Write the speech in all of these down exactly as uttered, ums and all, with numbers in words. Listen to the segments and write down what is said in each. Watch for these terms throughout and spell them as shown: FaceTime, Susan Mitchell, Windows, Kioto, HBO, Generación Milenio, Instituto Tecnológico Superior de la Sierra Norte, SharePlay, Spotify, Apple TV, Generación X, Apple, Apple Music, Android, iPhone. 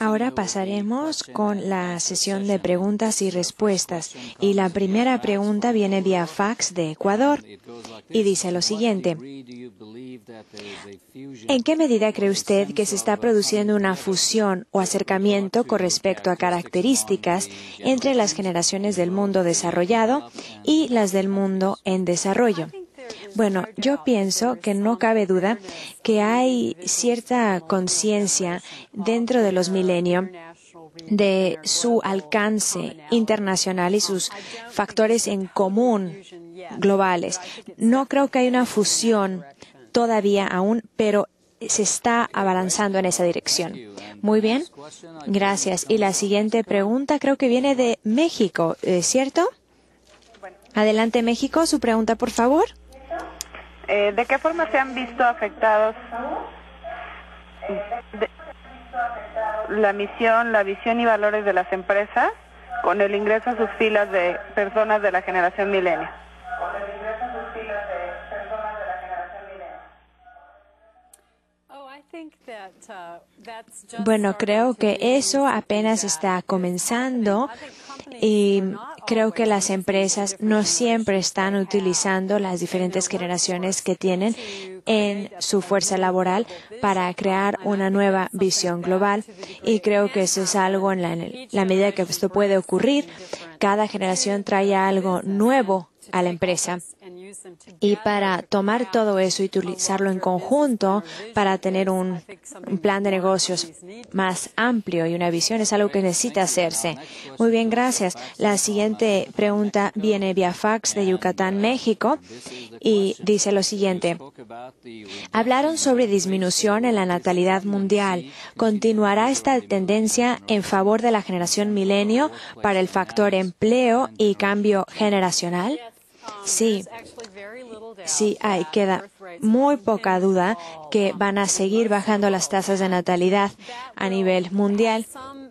Ahora pasaremos con la sesión de preguntas y respuestas, y la primera pregunta viene vía fax de Ecuador y dice lo siguiente: ¿en qué medida cree usted que se está produciendo una fusión o acercamiento con respecto a características entre las generaciones del mundo desarrollado y las del mundo en desarrollo? Bueno, yo pienso que no cabe duda que hay cierta conciencia dentro de los milenios de su alcance internacional y sus factores en común globales. No creo que haya una fusión todavía aún, pero se está avanzando en esa dirección. Muy bien, gracias. Y la siguiente pregunta creo que viene de México, ¿cierto? Adelante, México, su pregunta, por favor. Eh, ¿De qué forma se han visto afectados de la misión, la visión y valores de las empresas con el ingreso a sus filas de personas de la generación milenio? Bueno, creo que eso apenas está comenzando y creo que las empresas no siempre están utilizando las diferentes generaciones que tienen en su fuerza laboral para crear una nueva visión global, y creo que eso es algo en la, en la medida que esto puede ocurrir. Cada generación trae algo nuevo a la empresa. Y para tomar todo eso y utilizarlo en conjunto para tener un, un plan de negocios más amplio y una visión es algo que necesita hacerse. Muy bien, gracias. La siguiente pregunta viene vía fax de Yucatán, México, y dice lo siguiente. Hablaron sobre disminución en la natalidad mundial. ¿Continuará esta tendencia en favor de la generación milenio para el factor empleo y cambio generacional? Sí, sí, hay, queda muy poca duda que van a seguir bajando las tasas de natalidad a nivel mundial,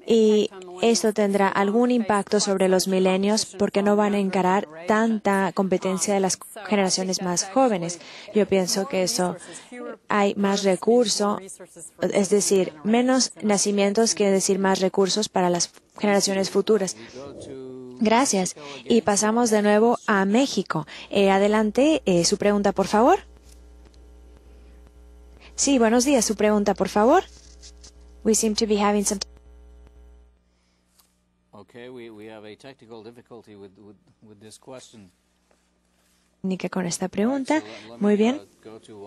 y esto tendrá algún impacto sobre los milenios porque no van a encarar tanta competencia de las generaciones más jóvenes. Yo pienso que eso, hay más recursos, es decir, menos nacimientos quiere decir más recursos para las generaciones futuras. Gracias. Y pasamos de nuevo a México. Eh, adelante, eh, su pregunta, por favor. Sí, buenos días. Su pregunta, por favor. We seem to be having some... Okay, we, we have a technical difficulty with, with, with this question. Con esta pregunta. Muy bien,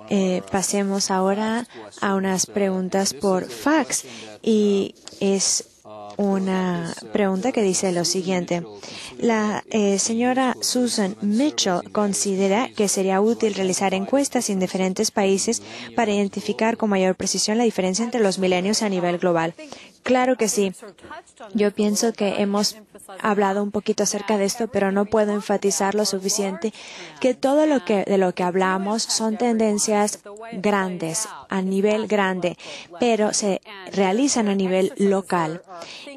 eh, pasemos ahora a unas preguntas por fax, y es una pregunta que dice lo siguiente. La eh, señora Susan Mitchell considera que sería útil realizar encuestas en diferentes países para identificar con mayor precisión la diferencia entre los milenios a nivel global. Claro que sí. Yo pienso que hemos hablado un poquito acerca de esto, pero no puedo enfatizar lo suficiente que todo lo que de lo que hablamos son tendencias grandes, a nivel grande, pero se realizan a nivel local.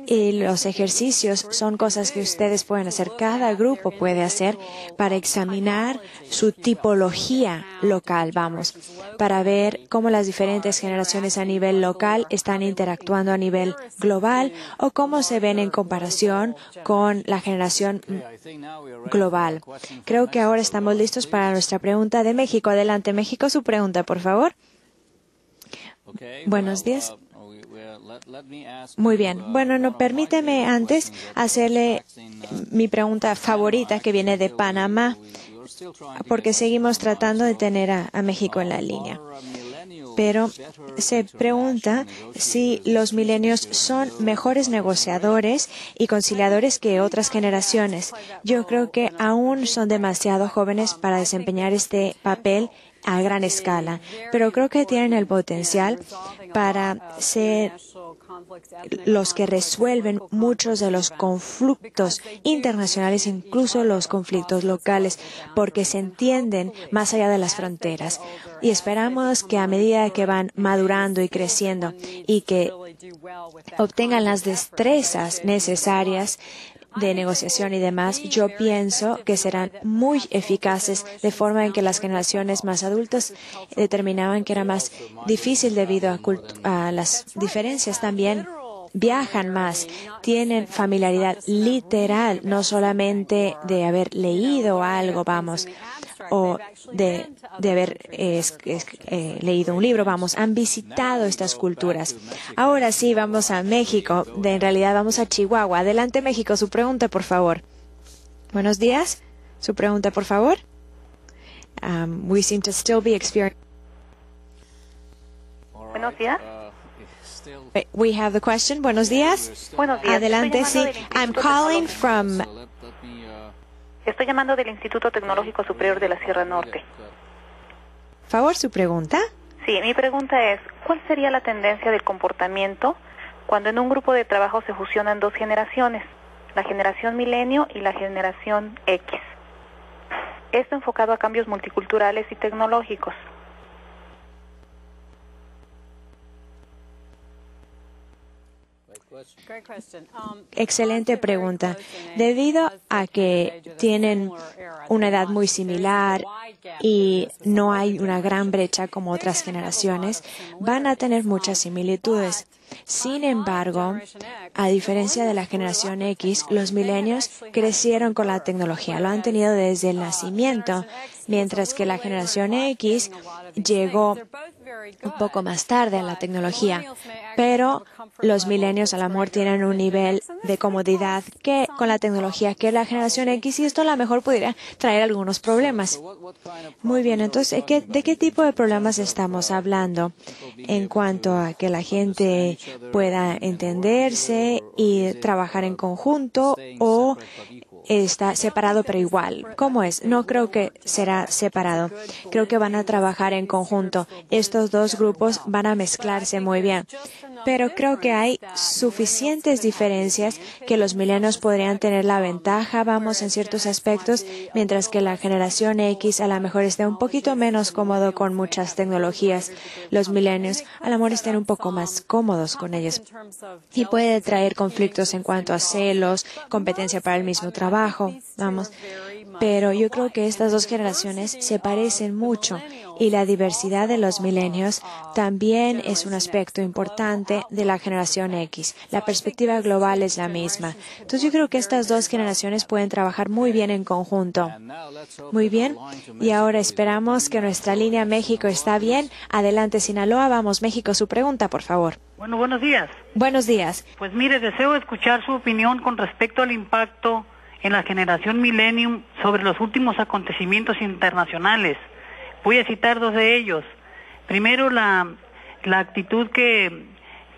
Y los ejercicios son cosas que ustedes pueden hacer, cada grupo puede hacer para examinar su tipología local, vamos, para ver cómo las diferentes generaciones a nivel local están interactuando a nivel global o cómo se ven en comparación con la generación global. Creo que ahora estamos listos para nuestra pregunta de México. Adelante, México, su pregunta, por favor. Buenos días. Muy bien. Bueno, no, permíteme antes hacerle mi pregunta favorita que viene de Panamá, porque seguimos tratando de tener a, a México en la línea. Pero se pregunta si los milenios son mejores negociadores y conciliadores que otras generaciones. Yo creo que aún son demasiado jóvenes para desempeñar este papel a gran escala, pero creo que tienen el potencial para ser los que resuelven muchos de los conflictos internacionales, incluso los conflictos locales, porque se entienden más allá de las fronteras. Y esperamos que a medida que van madurando y creciendo y que obtengan las destrezas necesarias de negociación y demás, yo pienso que serán muy eficaces, de forma en que las generaciones más adultas determinaban que era más difícil debido a, a las diferencias también. Viajan más, tienen familiaridad literal, no solamente de haber leído algo, vamos, o de, de haber eh, eh, leído un libro, vamos, han visitado estas culturas. Ahora sí, vamos a México, de, en realidad vamos a Chihuahua. Adelante, México, su pregunta, por favor. Buenos días, su pregunta, por favor. Um, we seem to still be experiencing... Buenos días. We have the question. Buenos días. Buenos días. Adelante, sí. I'm calling from... Estoy llamando del Instituto Tecnológico Superior de la Sierra Norte. Por favor, su pregunta. Sí, mi pregunta es, ¿cuál sería la tendencia del comportamiento cuando en un grupo de trabajo se fusionan dos generaciones, la generación Milenio y la generación X? Esto enfocado a cambios multiculturales y tecnológicos. Excelente pregunta. Debido a que tienen una edad muy similar y no hay una gran brecha como otras generaciones, van a tener muchas similitudes. Sin embargo, a diferencia de la generación X, los millennials crecieron con la tecnología, lo han tenido desde el nacimiento, mientras que la generación X llegó un poco más tarde a la tecnología, pero los millennials al amor tienen un nivel de comodidad que con la tecnología que la generación X, y esto a lo mejor pudiera traer algunos problemes. Muy bien, entonces, ¿qué, ¿de qué tipo de problemas estamos hablando en cuanto a que la gente pueda entenderse y trabajar en conjunto o está separado pero igual? ¿Cómo es? No creo que será separado. Creo que van a trabajar en conjunto. Estos dos grupos van a mezclarse muy bien. Pero creo que hay suficientes diferencias que los millennials podrían tener la ventaja, vamos, en ciertos aspectos, mientras que la generación X a lo mejor esté un poquito menos cómodo con muchas tecnologías. Los millennials a lo mejor estén un poco más cómodos con ellas. Y puede traer conflictos en cuanto a celos, competencia para el mismo trabajo. Trabajo, vamos. Pero yo creo que estas dos generaciones se parecen mucho y la diversidad de los milenios también es un aspecto importante de la generación X. La perspectiva global es la misma. Entonces yo creo que estas dos generaciones pueden trabajar muy bien en conjunto. Muy bien. Y ahora esperamos que nuestra línea México está bien. Adelante, Sinaloa. Vamos, México. Su pregunta, por favor. Bueno, buenos días. Buenos días. Pues mire, deseo escuchar su opinión con respecto al impacto en la generación Millennium sobre los últimos acontecimientos internacionales. Voy a citar dos de ellos. Primero, la, la actitud que,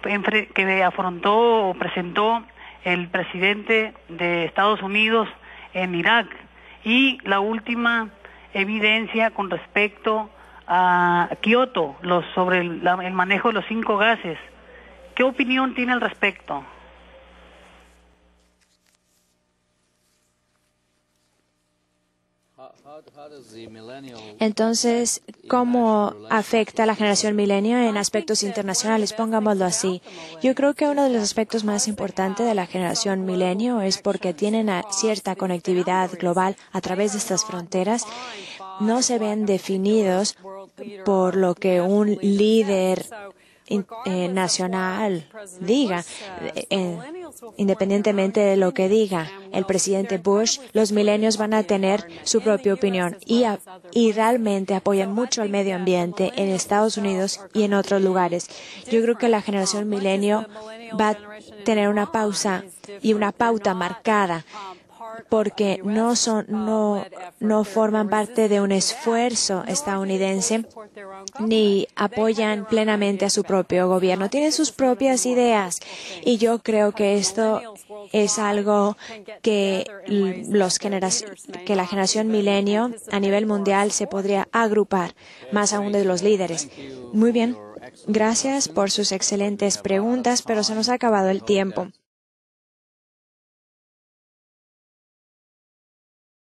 que afrontó o presentó el presidente de Estados Unidos en Irak, y la última evidencia con respecto a Kioto, los, sobre el, la, el manejo de los cinco gases. ¿Qué opinión tiene al respecto? Entonces, ¿cómo afecta a la generación milenio en aspectos internacionales? Pongámoslo así. Yo creo que uno de los aspectos más importantes de la generación milenio es porque tienen cierta conectividad global a través de estas fronteras. No se ven definidos por lo que un líder eh, nacional diga. Eh, eh, Independientemente de lo que diga el presidente Bush, los millennials van a tener su propia opinión y, a, y realmente apoyan mucho al medio ambiente en Estados Unidos y en otros lugares. Yo creo que la generación milenio va a tener una pausa y una pauta marcada, porque no son, no, no forman parte de un esfuerzo estadounidense ni apoyan plenamente a su propio gobierno. Tienen sus propias ideas y yo creo que esto es algo que, los que la generación milenio a nivel mundial se podría agrupar, más aún de los líderes. Muy bien, gracias por sus excelentes preguntas, pero se nos ha acabado el tiempo.